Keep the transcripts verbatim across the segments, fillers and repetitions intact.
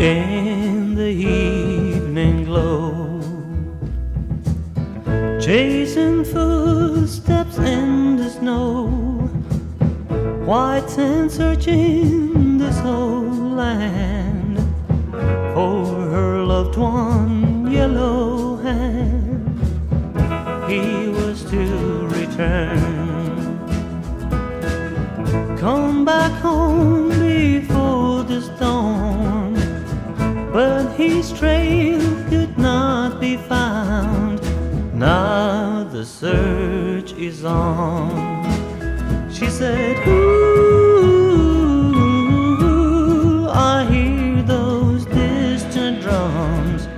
in the evening glow, chasing footsteps in the snow, whites and searching this whole land for her loved one yellow hand. He was to return, come back home before this dawn, but his trail could not be found. Now the search is on. She said, ooh, I hear those distant drums.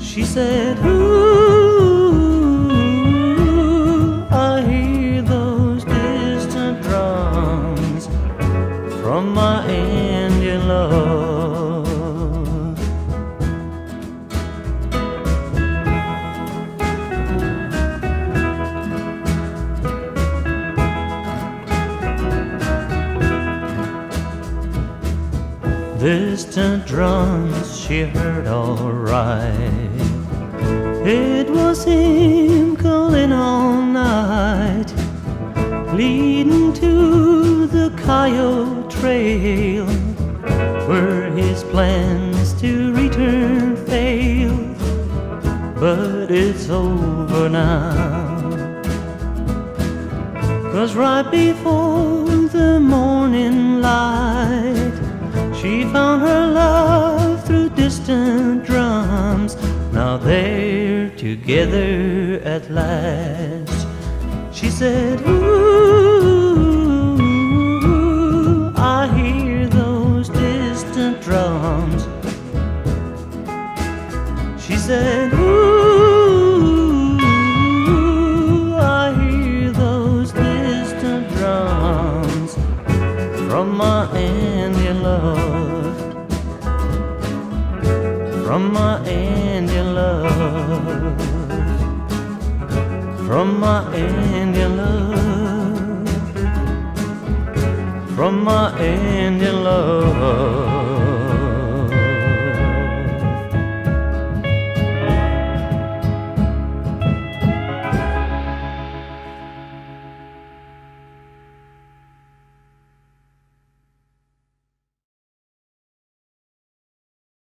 She said, ooh, I hear those distant drums from my Indian love. Distant drums she heard all right. It was him calling all night, leading to the coyote trail where his plans to return failed. But it's over now, 'cause right before the morning light, she found her love through distant drums. Now they're together at last. She said, ooh, I hear those distant drums. She said, ooh, I hear those distant drums from my Indian love. From my Indian love, from my Indian love, from my Indian love.